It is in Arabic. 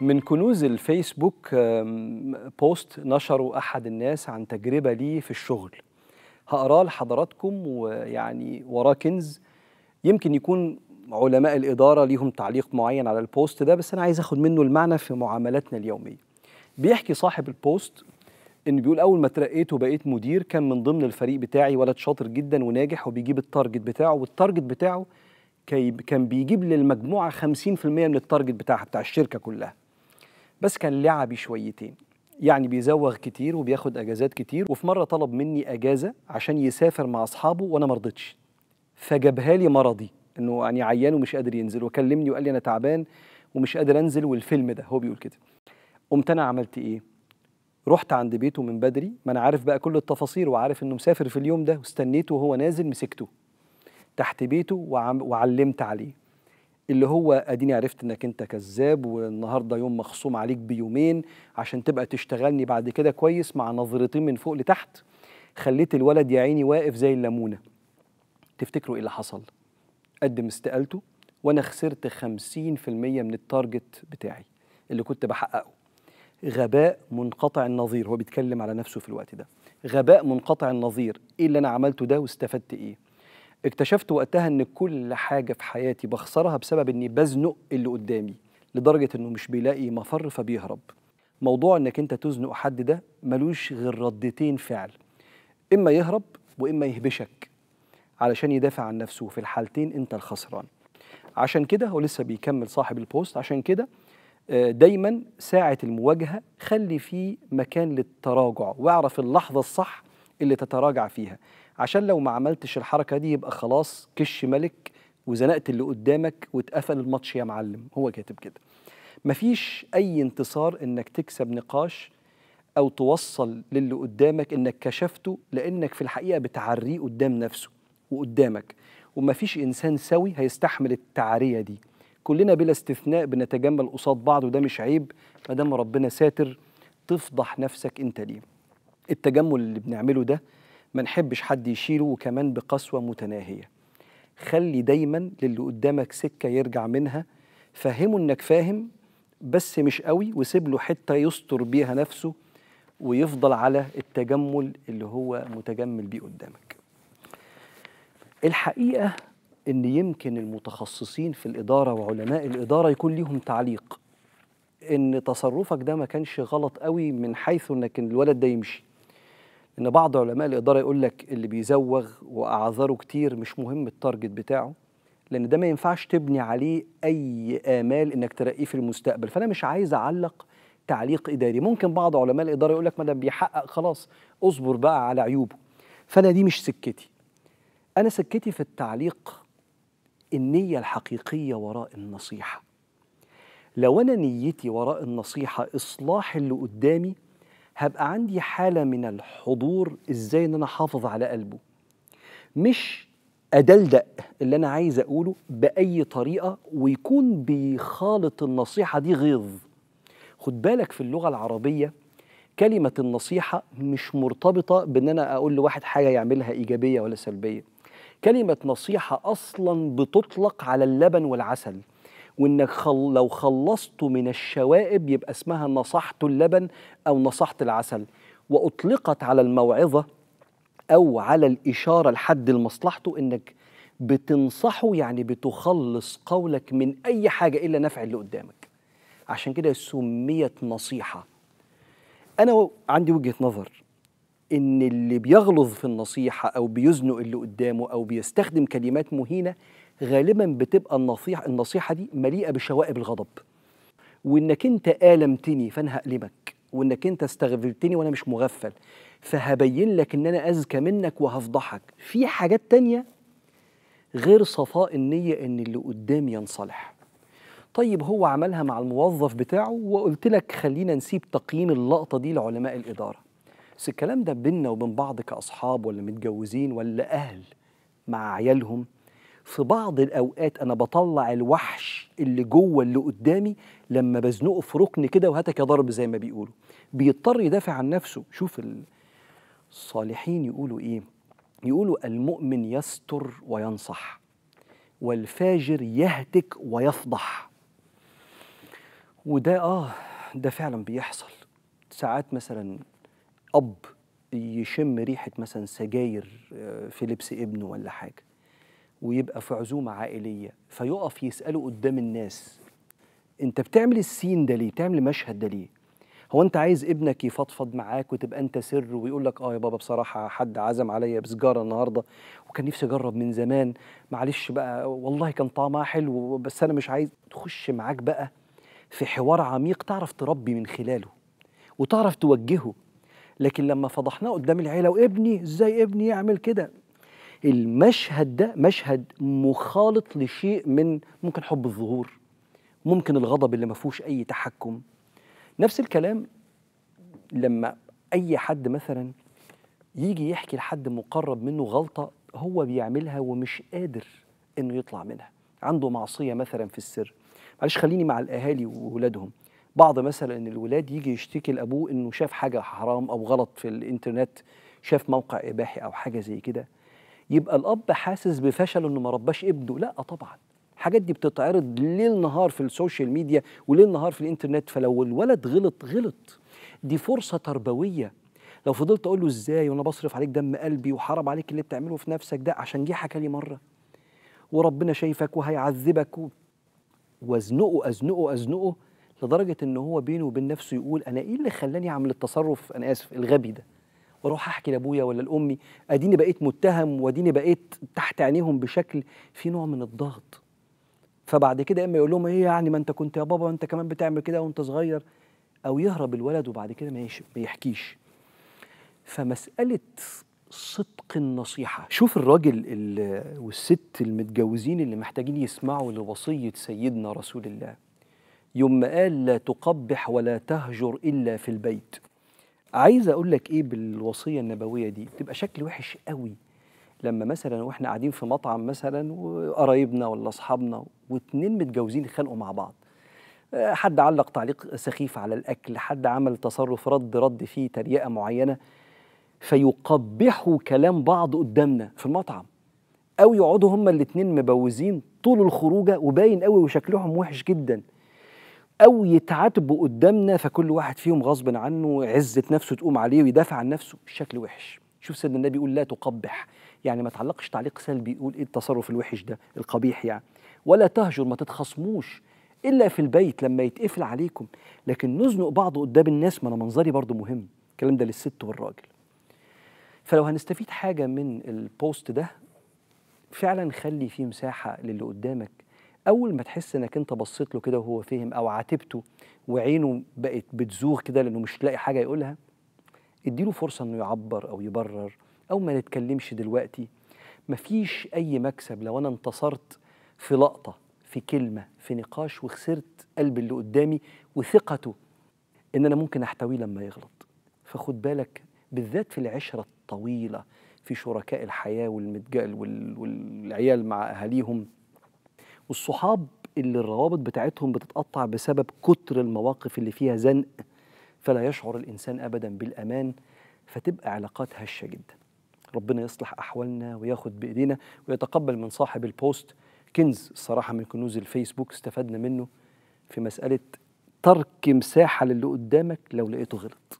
من كنوز الفيسبوك بوست نشره أحد الناس عن تجربة ليه في الشغل، هقراه لحضراتكم، ويعني وراه كنز. يمكن يكون علماء الإدارة ليهم تعليق معين على البوست ده، بس أنا عايز أخد منه المعنى في معاملاتنا اليومية. بيحكي صاحب البوست إن بيقول أول ما اترقيت وبقيت مدير كان من ضمن الفريق بتاعي ولد شاطر جدا وناجح وبيجيب التارجت بتاعه، والتارجت بتاعه كان بيجيب للمجموعة 50% من التارجت بتاعها بتاع الشركة كلها، بس كان لعبي شويتين، يعني بيزوغ كتير وبياخد أجازات كتير. وفي مرة طلب مني أجازة عشان يسافر مع أصحابه وأنا مرضتش، فجابها لي مرضي إنه يعني عيان ومش قادر ينزل، وكلمني وقال لي أنا تعبان ومش قادر أنزل والفيلم ده، هو بيقول كده. قمت أنا عملت إيه؟ رحت عند بيته من بدري، ما أنا عارف بقى كل التفاصيل وعارف إنه مسافر في اليوم ده، واستنيته وهو نازل، مسكته تحت بيته وعلمت عليه اللي هو أديني عرفت إنك أنت كذاب، والنهارده يوم مخصوم عليك بيومين عشان تبقى تشتغلني بعد كده كويس، مع نظرتين من فوق لتحت. خليت الولد يا عيني واقف زي الليمونة. تفتكروا إيه اللي حصل؟ قدم استقالته وأنا خسرت 50% من التارجت بتاعي اللي كنت بحققه. غباء منقطع النظير، هو بيتكلم على نفسه في الوقت ده. غباء منقطع النظير. إيه اللي أنا عملته ده واستفدت إيه؟ اكتشفت وقتها ان كل حاجه في حياتي بخسرها بسبب اني بزنق اللي قدامي لدرجه انه مش بيلاقي مفر فبيهرب. موضوع انك انت تزنق حد ده ملوش غير ردتين فعل، اما يهرب واما يهبشك علشان يدافع عن نفسه، وفي الحالتين انت الخسران. عشان كده هو لسه بيكمل صاحب البوست، عشان كده دايما ساعه المواجهه خلي فيه مكان للتراجع، واعرف اللحظه الصح اللي تتراجع فيها، عشان لو ما عملتش الحركة دي يبقى خلاص كش ملك وزنقت اللي قدامك واتقفل الماتش يا معلم. هو كاتب كده. مفيش أي انتصار إنك تكسب نقاش أو توصل للي قدامك إنك كشفته، لأنك في الحقيقة بتعريه قدام نفسه وقدامك، ومفيش إنسان سوي هيستحمل التعرية دي. كلنا بلا استثناء بنتجمل قصاد بعض، وده مش عيب ما دام ربنا ساتر. تفضح نفسك أنت ليه؟ التجمل اللي بنعمله ده ما نحبش حد يشيله، وكمان بقسوة متناهية. خلي دايما للي قدامك سكة يرجع منها، فهمه انك فاهم بس مش قوي، وسيب له حتة يستر بيها نفسه ويفضل على التجمل اللي هو متجمل بيه قدامك. الحقيقة ان يمكن المتخصصين في الإدارة وعلماء الإدارة يكون ليهم تعليق ان تصرفك ده ما كانش غلط قوي من حيث انك الولد ده يمشي. إن بعض علماء الإدارة يقول لك اللي بيزوغ وأعذره كتير مش مهم التارجت بتاعه، لأن ده ما ينفعش تبني عليه أي آمال إنك ترقيه في المستقبل. فأنا مش عايز أعلق تعليق إداري. ممكن بعض علماء الإدارة يقول لك ما دام بيحقق خلاص أصبر بقى على عيوبه. فأنا دي مش سكتي. أنا سكتي في التعليق النية الحقيقية وراء النصيحة. لو أنا نيتي وراء النصيحة إصلاح اللي قدامي، هبقى عندي حالة من الحضور إزاي إن أنا أحافظ على قلبه، مش أدلدق اللي أنا عايز أقوله بأي طريقة ويكون بيخالط النصيحة دي غيظ. خد بالك في اللغة العربية كلمة النصيحة مش مرتبطة بإن أنا أقول لواحد حاجة يعملها إيجابية ولا سلبية. كلمة نصيحة أصلاً بتطلق على اللبن والعسل، وإنك لو خلصته من الشوائب يبقى اسمها نصحت اللبن أو نصحت العسل، وأطلقت على الموعظة أو على الإشارة لحد لمصلحته، إنك بتنصحه، يعني بتخلص قولك من أي حاجة إلا نفع اللي قدامك. عشان كده سميت نصيحة. أنا عندي وجهة نظر إن اللي بيغلظ في النصيحة أو بيزنق اللي قدامه أو بيستخدم كلمات مهينة، غالبا بتبقى النصيحة دي مليئة بشوائب الغضب، وإنك أنت آلمتني فأنا هألمك، وإنك أنت استغفلتني وأنا مش مغفل فهبين لك إن أنا أذكى منك وهفضحك. في حاجات تانية غير صفاء النية إن اللي قدامي ينصلح. طيب هو عملها مع الموظف بتاعه، وقلت لك خلينا نسيب تقييم اللقطة دي لعلماء الإدارة، بس الكلام ده بينا وبين بعض كأصحاب ولا متجوزين ولا أهل مع عيالهم. في بعض الأوقات أنا بطلع الوحش اللي جوه اللي قدامي لما بزنقه في ركن كده وهاتك يا ضرب زي ما بيقولوا، بيضطر يدافع عن نفسه. شوف الصالحين يقولوا إيه؟ يقولوا المؤمن يستر وينصح والفاجر يهتك ويفضح. وده ده فعلا بيحصل ساعات. مثلا اب يشم ريحه مثلا سجاير في لبس ابنه ولا حاجه، ويبقى في عزومه عائليه، فيقف يساله قدام الناس: انت بتعمل السين ده ليه؟ بتعمل المشهد ده ليه؟ هو انت عايز ابنك يفضفض معاك وتبقى انت سر ويقول لك يا بابا بصراحه حد عزم عليا بسجاره النهارده وكان نفسي اجرب من زمان، معلش بقى والله كان طعمها حلو بس انا مش عايز. تخش معاك بقى في حوار عميق تعرف تربي من خلاله وتعرف توجهه. لكن لما فضحناه قدام العيله وابني ازاي ابني يعمل كده، المشهد ده مشهد مخالط لشيء من ممكن حب الظهور، ممكن الغضب اللي ما فيهوش اي تحكم. نفس الكلام لما اي حد مثلا يجي يحكي لحد مقرب منه غلطه هو بيعملها ومش قادر انه يطلع منها، عنده معصيه مثلا في السر. معلش خليني مع الاهالي واولادهم، بعض مثلا ان الولاد يجي يشتكي لابوه انه شاف حاجه حرام او غلط في الانترنت، شاف موقع اباحي او حاجه زي كده، يبقى الاب حاسس بفشل انه ما رباش ابنه. لا طبعا، الحاجات دي بتتعرض ليل نهار في السوشيال ميديا وليل نهار في الانترنت، فلو الولد غلط غلط. دي فرصه تربويه. لو فضلت اقول له ازاي وانا بصرف عليك دم قلبي وحرام عليك اللي بتعمله في نفسك ده عشان جه حكى لي مره وربنا شايفك وهيعذبك وازنقه ازنقه ازنقه لدرجه ان هو بينه وبين نفسه يقول انا ايه اللي خلاني اعمل التصرف انا اسف الغبي ده، واروح احكي لابويا ولا لامي، اديني بقيت متهم واديني بقيت تحت عينيهم بشكل في نوع من الضغط. فبعد كده اما يقول لهم ايه يعني ما انت كنت يا بابا وانت كمان بتعمل كده وانت صغير، او يهرب الولد وبعد كده ما يحكيش. فمساله صدق النصيحه، شوف الراجل والست المتجوزين اللي محتاجين يسمعوا لوصيه سيدنا رسول الله يوم ما قال لا تقبح ولا تهجر الا في البيت. عايز اقول لك ايه بالوصيه النبويه دي؟ بتبقى شكل وحش قوي لما مثلا واحنا قاعدين في مطعم مثلا وقرايبنا ولا اصحابنا واتنين متجوزين اتخانقوا مع بعض، حد علق تعليق سخيف على الاكل، حد عمل تصرف رد فيه تريقه معينه، فيقبحوا كلام بعض قدامنا في المطعم، او يقعدوا هما الاتنين مبوزين طول الخروجه وباين قوي وشكلهم وحش جدا، او يتعاتبوا قدامنا فكل واحد فيهم غصب عنه عزه نفسه تقوم عليه ويدافع عن نفسه. الشكل وحش. شوف سيدنا النبي يقول لا تقبح، يعني ما تعلقش تعليق سلبي يقول ايه التصرف الوحش ده القبيح يعني، ولا تهجر ما تتخصموش الا في البيت لما يتقفل عليكم، لكن نزنق بعض قدام الناس ما انا منظري برضه مهم. الكلام ده للست والراجل. فلو هنستفيد حاجه من البوست ده فعلا خلي فيه مساحه للي قدامك، اول ما تحس انك انت بصيت له كده وهو فهم او عاتبته وعينه بقت بتزوغ كده لانه مش لاقي حاجه يقولها، اديله فرصه انه يعبر او يبرر او ما نتكلمش دلوقتي. مفيش اي مكسب لو انا انتصرت في لقطه في كلمه في نقاش وخسرت قلب اللي قدامي وثقته ان انا ممكن احتويه لما يغلط. فخد بالك بالذات في العشره الطويله، في شركاء الحياه والعيال مع اهاليهم والصحاب اللي الروابط بتاعتهم بتتقطع بسبب كتر المواقف اللي فيها زنق، فلا يشعر الانسان ابدا بالامان، فتبقى علاقات هشه جدا. ربنا يصلح احوالنا وياخد بايدينا ويتقبل من صاحب البوست كنز الصراحه من كنوز الفيسبوك استفدنا منه في مساله ترك مساحه للي قدامك لو لقيته غلط.